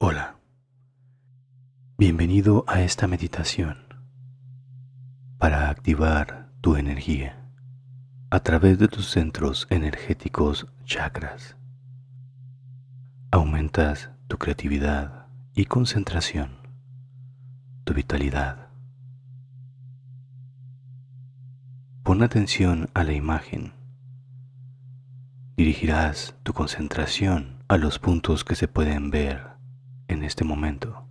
Hola, bienvenido a esta meditación para activar tu energía a través de tus centros energéticos chakras. Aumentas tu creatividad y concentración, tu vitalidad. Pon atención a la imagen. Dirigirás tu concentración a los puntos que se pueden ver en este momento.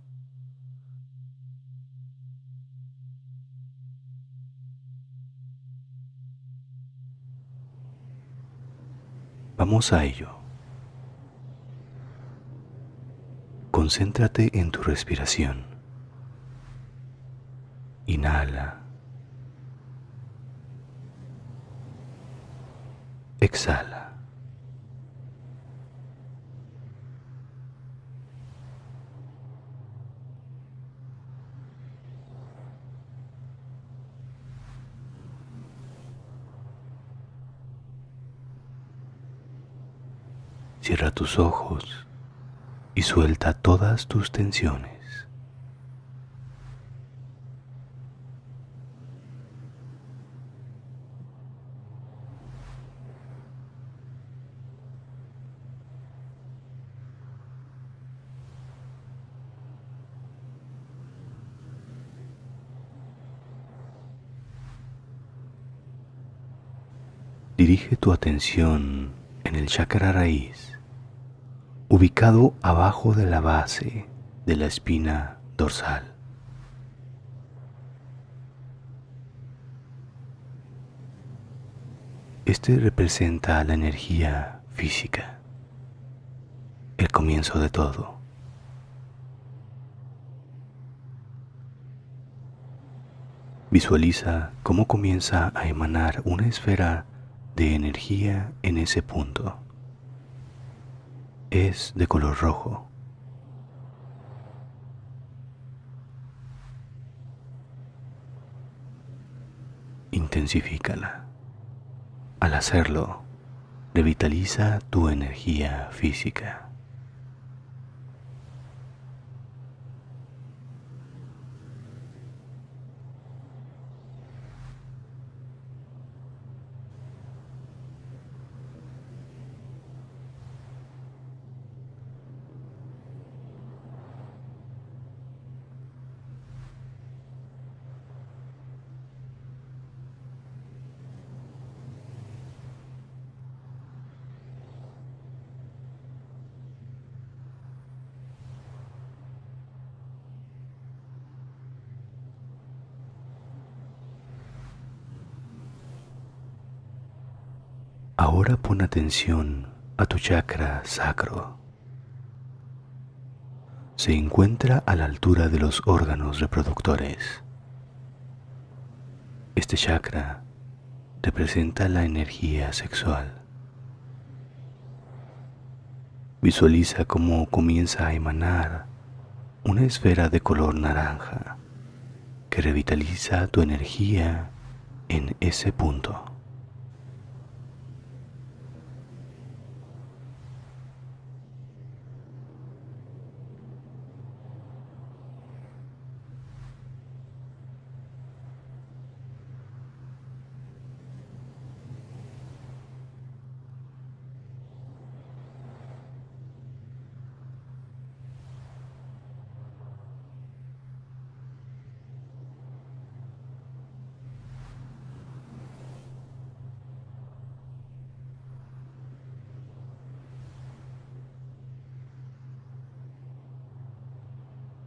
Vamos a ello. Concéntrate en tu respiración. Inhala. Exhala. Cierra tus ojos y suelta todas tus tensiones. Dirige tu atención en el chakra raíz, ubicado abajo de la base de la espina dorsal. Este representa la energía física, el comienzo de todo. Visualiza cómo comienza a emanar una esfera de energía en ese punto. Es de color rojo. Intensifícala. Al hacerlo, revitaliza tu energía física. Ahora pon atención a tu chakra sacro. Se encuentra a la altura de los órganos reproductores. Este chakra representa la energía sexual. Visualiza cómo comienza a emanar una esfera de color naranja que revitaliza tu energía en ese punto.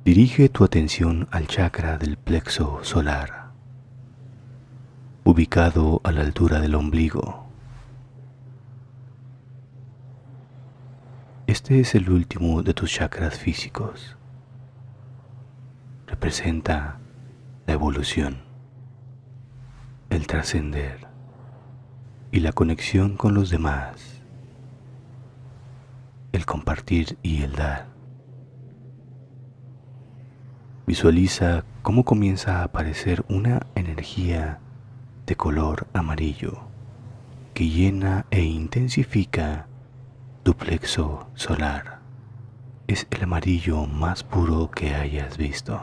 Dirige tu atención al chakra del plexo solar, ubicado a la altura del ombligo. Este es el último de tus chakras físicos. Representa la evolución, el trascender y la conexión con los demás, el compartir y el dar. Visualiza cómo comienza a aparecer una energía de color amarillo que llena e intensifica tu plexo solar es el amarillo más puro que hayas visto.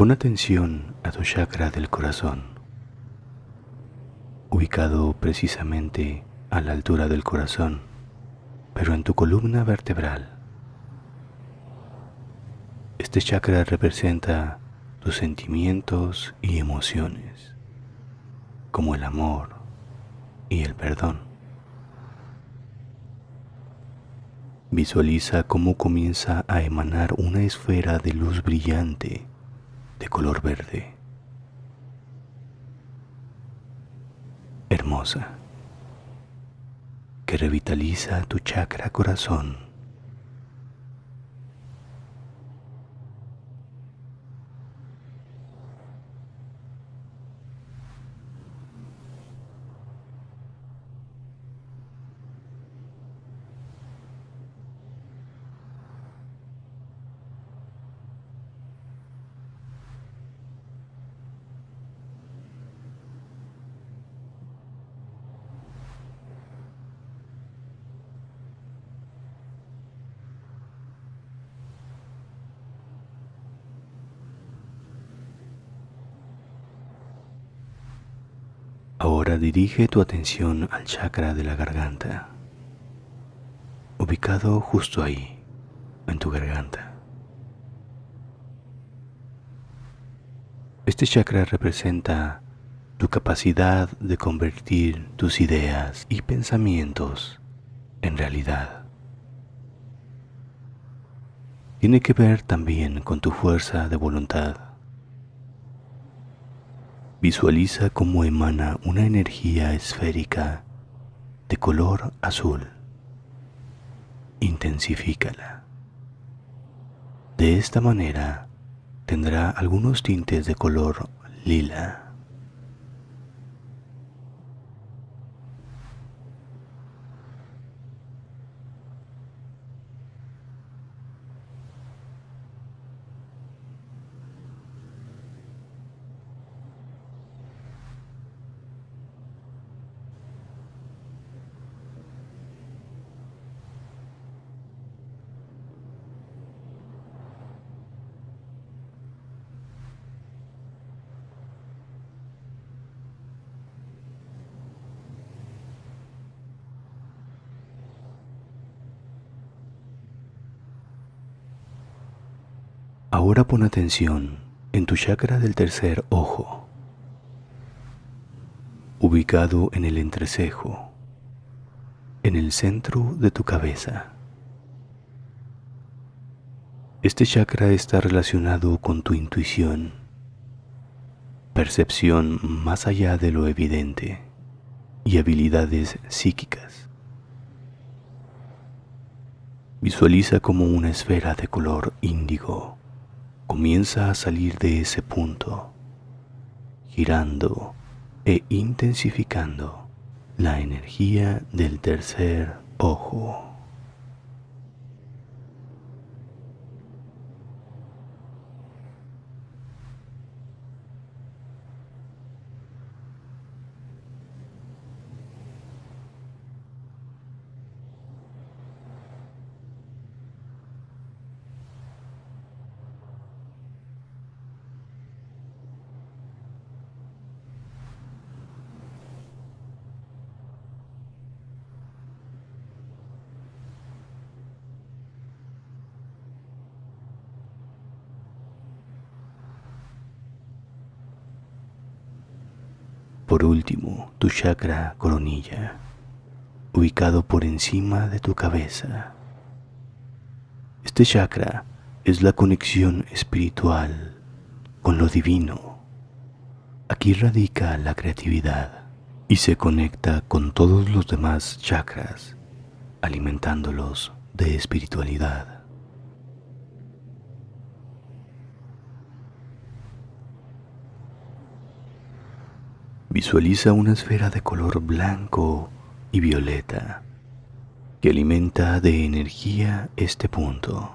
Pon atención a tu chakra del corazón, ubicado precisamente a la altura del corazón, pero en tu columna vertebral. Este chakra representa tus sentimientos y emociones, como el amor y el perdón. Visualiza cómo comienza a emanar una esfera de luz brillante, de color verde, hermosa, que revitaliza tu chakra corazón. Ahora dirige tu atención al chakra de la garganta, ubicado justo ahí, en tu garganta. Este chakra representa tu capacidad de convertir tus ideas y pensamientos en realidad. Tiene que ver también con tu fuerza de voluntad. Visualiza cómo emana una energía esférica de color azul. Intensifícala. De esta manera tendrá algunos tintes de color lila. Ahora pon atención en tu chakra del tercer ojo, ubicado en el entrecejo, en el centro de tu cabeza. Este chakra está relacionado con tu intuición, percepción más allá de lo evidente y habilidades psíquicas. Visualiza como una esfera de color índigo comienza a salir de ese punto, girando e intensificando la energía del tercer ojo. Por último, tu chakra coronilla, ubicado por encima de tu cabeza. Este chakra es la conexión espiritual con lo divino. Aquí radica la creatividad, y se conecta con todos los demás chakras, alimentándolos de espiritualidad. Visualiza una esfera de color blanco y violeta que alimenta de energía este punto.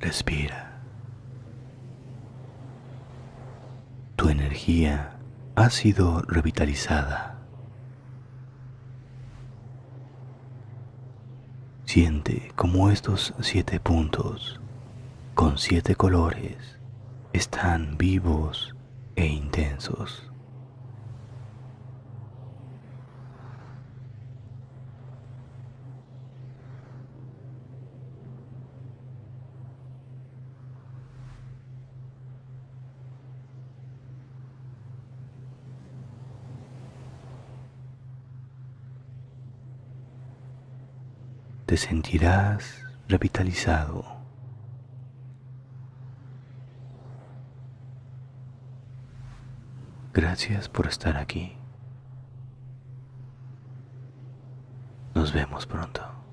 Respira. Tu energía ha sido revitalizada. Siente cómo estos 7 puntos, con 7 colores, están vivos e intensos. Te sentirás revitalizado. Gracias por estar aquí. Nos vemos pronto.